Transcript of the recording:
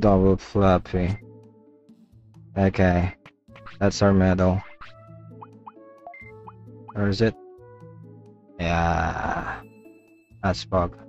Double floppy. Okay. That's our medal. Or is it? Yeah. That's bug.